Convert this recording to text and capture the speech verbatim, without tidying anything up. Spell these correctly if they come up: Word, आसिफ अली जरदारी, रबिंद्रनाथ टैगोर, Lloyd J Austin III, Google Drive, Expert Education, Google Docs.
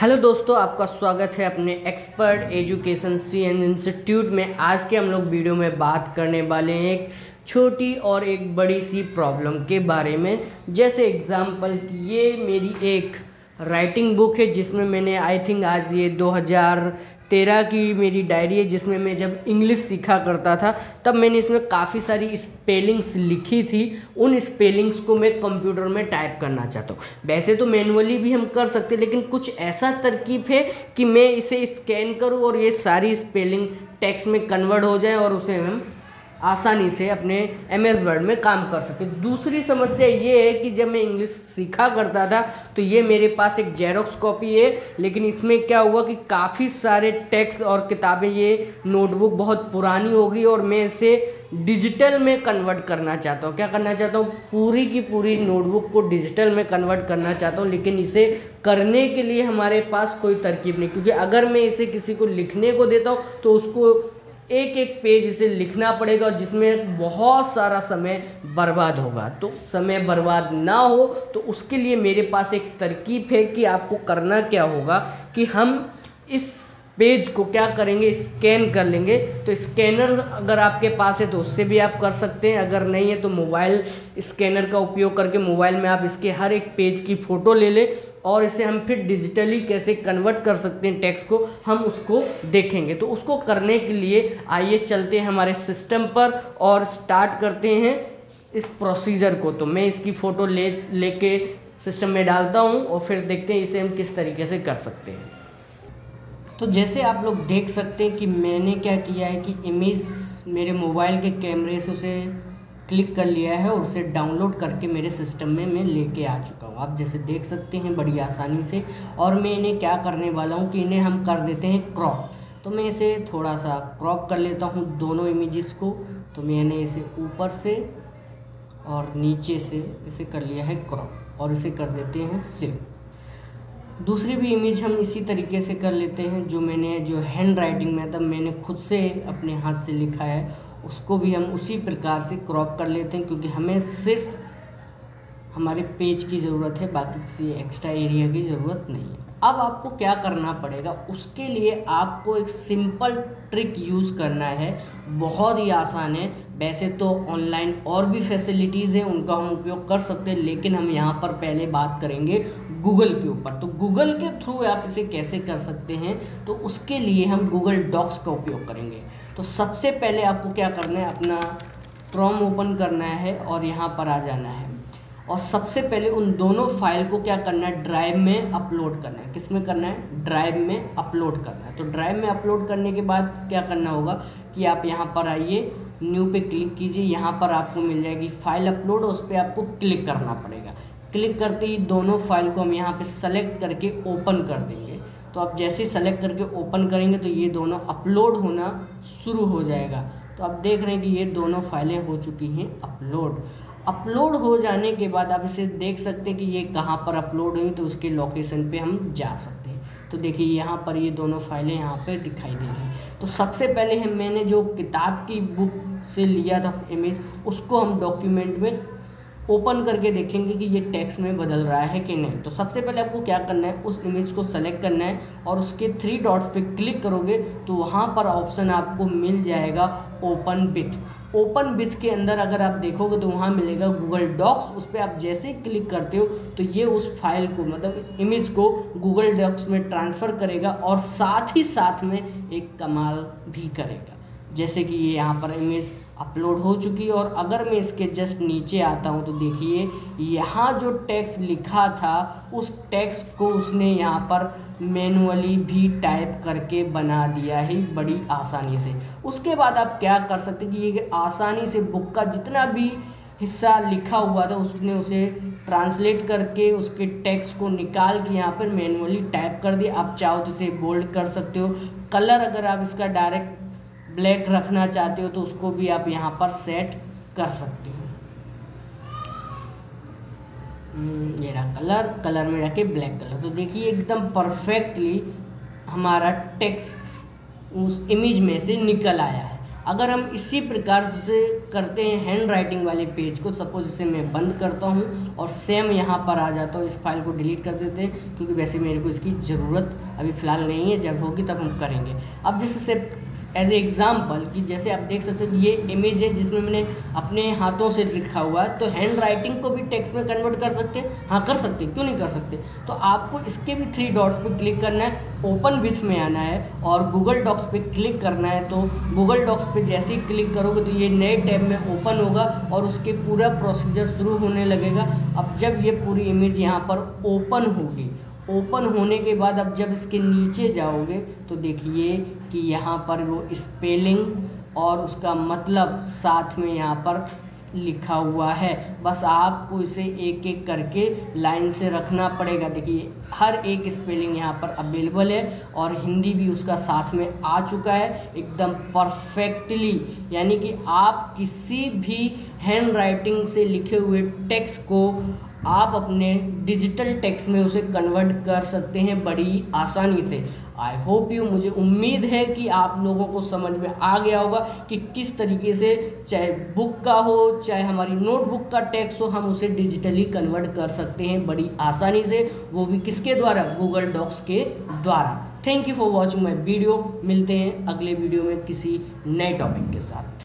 Hello दोस्तों, आपका स्वागत है अपने expert education C and institute में। आज के हम लोग वीडियो में बात करने वाले हैं एक छोटी और एक बड़ी सी प्रॉब्लम के बारे में। जैसे एग्जांपल कि ये मेरी एक राइटिंग बुक है जिसमें मैंने आई थिंक आज ये दो हज़ार तेरह की मेरी डायरी है, जिसमें मैं जब इंग्लिश सीखा करता था तब मैंने इसमें काफ़ी सारी स्पेलिंग्स लिखी थी। उन स्पेलिंग्स को मैं कंप्यूटर में टाइप करना चाहता हूँ। वैसे तो मैनुअली भी हम कर सकते हैं, लेकिन कुछ ऐसा तरकीब है कि मैं इसे स्कैन करूँ और ये सारी स्पेलिंग टेक्स्ट में कन्वर्ट हो जाए और उसे हम आसानी से अपने एम एस वर्ड में काम कर सके। दूसरी समस्या ये है कि जब मैं इंग्लिश सीखा करता था तो ये मेरे पास एक जेरोक्स कॉपी है, लेकिन इसमें क्या हुआ कि काफ़ी सारे टेक्स्ट और किताबें, ये नोटबुक बहुत पुरानी हो गई और मैं इसे डिजिटल में कन्वर्ट करना चाहता हूँ। क्या करना चाहता हूँ? पूरी की पूरी नोटबुक को डिजिटल में कन्वर्ट करना चाहता हूँ, लेकिन इसे करने के लिए हमारे पास कोई तरकीब नहीं, क्योंकि अगर मैं इसे किसी को लिखने को देता हूँ तो उसको एक एक पेज इसे लिखना पड़ेगा, जिसमें बहुत सारा समय बर्बाद होगा। तो समय बर्बाद ना हो तो उसके लिए मेरे पास एक तरकीब है कि आपको करना क्या होगा कि हम इस पेज को क्या करेंगे, स्कैन कर लेंगे। तो स्कैनर अगर आपके पास है तो उससे भी आप कर सकते हैं, अगर नहीं है तो मोबाइल स्कैनर का उपयोग करके मोबाइल में आप इसके हर एक पेज की फ़ोटो ले लें और इसे हम फिर डिजिटली कैसे कन्वर्ट कर सकते हैं टेक्स्ट को, हम उसको देखेंगे। तो उसको करने के लिए आइए चलते हैं हमारे सिस्टम पर और स्टार्ट करते हैं इस प्रोसीजर को। तो मैं इसकी फ़ोटो ले लेके सिस्टम में डालता हूँ और फिर देखते हैं इसे हम किस तरीके से कर सकते हैं। तो जैसे आप लोग देख सकते हैं कि मैंने क्या किया है कि इमेज मेरे मोबाइल के कैमरे से उसे क्लिक कर लिया है और उसे डाउनलोड करके मेरे सिस्टम में मैं लेके आ चुका हूँ। आप जैसे देख सकते हैं बड़ी आसानी से। और मैं इन्हें क्या करने वाला हूँ कि इन्हें हम कर देते हैं क्रॉप। तो मैं इसे थोड़ा सा क्रॉप कर लेता हूँ दोनों इमेजेस को। तो मैंने इसे ऊपर से और नीचे से इसे कर लिया है क्रॉप और इसे कर देते हैं सेव। दूसरी भी इमेज हम इसी तरीके से कर लेते हैं। जो मैंने जो हैंड राइटिंग में तब मैंने खुद से अपने हाथ से लिखा है उसको भी हम उसी प्रकार से क्रॉप कर लेते हैं, क्योंकि हमें सिर्फ हमारे पेज की ज़रूरत है, बाकी किसी एक्स्ट्रा एरिया की ज़रूरत नहीं है। अब आपको क्या करना पड़ेगा, उसके लिए आपको एक सिंपल ट्रिक यूज़ करना है, बहुत ही आसान है। वैसे तो ऑनलाइन और भी फैसिलिटीज़ हैं, उनका हम उपयोग कर सकते हैं, लेकिन हम यहाँ पर पहले बात करेंगे गूगल के ऊपर। तो गूगल के थ्रू आप इसे कैसे कर सकते हैं, तो उसके लिए हम गूगल डॉक्स का उपयोग करेंगे। तो सबसे पहले आपको क्या करना है, अपना क्रोम ओपन करना है और यहाँ पर आ जाना है और सबसे पहले उन दोनों फाइल को क्या करना है, ड्राइव में अपलोड करना है। किस में करना है? ड्राइव में अपलोड करना है। तो ड्राइव में अपलोड करने के बाद क्या करना होगा कि आप यहाँ पर आइए, न्यू पे क्लिक कीजिए, यहाँ पर आपको मिल जाएगी फ़ाइल अपलोड, उस पर आपको क्लिक करना पड़ेगा। क्लिक करते ही दोनों फाइल को हम यहाँ पे सेलेक्ट करके ओपन कर देंगे। तो आप जैसे ही सेलेक्ट करके ओपन करेंगे तो ये दोनों अपलोड होना शुरू हो जाएगा। तो आप देख रहे हैं कि ये दोनों फाइलें हो चुकी हैं अपलोड। अपलोड हो जाने के बाद आप इसे देख सकते हैं कि ये कहाँ पर अपलोड हुई, तो उसके लोकेशन पे हम जा सकते हैं। तो देखिए यहाँ पर ये दोनों फाइलें यहाँ पर दिखाई दे रही हैं। तो सबसे पहले हम मैंने जो किताब की बुक से लिया था इमेज, उसको हम डॉक्यूमेंट में ओपन करके देखेंगे कि ये टेक्स्ट में बदल रहा है कि नहीं। तो सबसे पहले आपको क्या करना है, उस इमेज को सेलेक्ट करना है और उसके थ्री डॉट्स पे क्लिक करोगे तो वहाँ पर ऑप्शन आपको मिल जाएगा ओपन विथ। ओपन विथ के अंदर अगर आप देखोगे तो वहाँ मिलेगा गूगल डॉक्स। उस पर आप जैसे ही क्लिक करते हो तो ये उस फाइल को, मतलब इमेज को गूगल डॉक्स में ट्रांसफ़र करेगा और साथ ही साथ में एक कमाल भी करेगा। जैसे कि ये यहाँ पर इमेज अपलोड हो चुकी है और अगर मैं इसके जस्ट नीचे आता हूँ तो देखिए यहाँ जो टेक्स्ट लिखा था उस टेक्स्ट को उसने यहाँ पर मैनुअली भी टाइप करके बना दिया है बड़ी आसानी से। उसके बाद आप क्या कर सकते हैं कि ये आसानी से बुक का जितना भी हिस्सा लिखा हुआ था उसने उसे ट्रांसलेट करके उसके टेक्स्ट को निकाल के यहाँ पर मैनुअली टाइप कर दिया। आप चाहो तो इसे बोल्ड कर सकते हो। कलर अगर आप इसका डायरेक्ट ब्लैक रखना चाहते हो तो उसको भी आप यहाँ पर सेट कर सकते हो। ये रहा कलर, कलर में जाके ब्लैक कलर। तो देखिए एकदम परफेक्टली हमारा टेक्स्ट उस इमेज में से निकल आया है। अगर हम इसी प्रकार से करते हैं हैंड राइटिंग वाले पेज को, सपोज इसे मैं बंद करता हूं और सेम यहां पर आ जाता हूं, इस फाइल को डिलीट कर देते हैं क्योंकि वैसे मेरे को इसकी ज़रूरत अभी फ़िलहाल नहीं है, जब होगी तब हम करेंगे। अब जैसे से एज ए एग्ज़ाम्पल कि जैसे आप देख सकते हो ये इमेज है जिसमें मैंने अपने हाथों से लिखा हुआ है, तो हैंड राइटिंग को भी टेक्स्ट में कन्वर्ट कर सकते हैं, हाँ कर सकते, क्यों नहीं कर सकते। तो आपको इसके भी थ्री डॉट्स पर क्लिक करना है, ओपन विथ में आना है और गूगल डॉक्स पे क्लिक करना है। तो गूगल डॉक्स पे जैसे ही क्लिक करोगे तो ये नए टैब में ओपन होगा और उसके पूरा प्रोसीजर शुरू होने लगेगा। अब जब ये पूरी इमेज यहाँ पर ओपन होगी, ओपन होने के बाद अब जब इसके नीचे जाओगे तो देखिए कि यहाँ पर वो स्पेलिंग और उसका मतलब साथ में यहाँ पर लिखा हुआ है। बस आपको इसे एक एक करके लाइन से रखना पड़ेगा। देखिए हर एक स्पेलिंग यहाँ पर अवेलेबल है और हिंदी भी उसका साथ में आ चुका है एकदम परफेक्टली, यानी कि आप किसी भी हैंड राइटिंग से लिखे हुए टेक्स्ट को आप अपने डिजिटल टेक्स्ट में उसे कन्वर्ट कर सकते हैं बड़ी आसानी से। आई होप यू, मुझे उम्मीद है कि आप लोगों को समझ में आ गया होगा कि किस तरीके से चाहे बुक का हो चाहे हमारी नोटबुक का टेक्स्ट हो, हम उसे डिजिटली कन्वर्ट कर सकते हैं बड़ी आसानी से, वो भी किसके द्वारा, गूगल डॉक्स के द्वारा। Thank you for watching my video. मिलते हैं अगले वीडियो में किसी नए टॉपिक के साथ।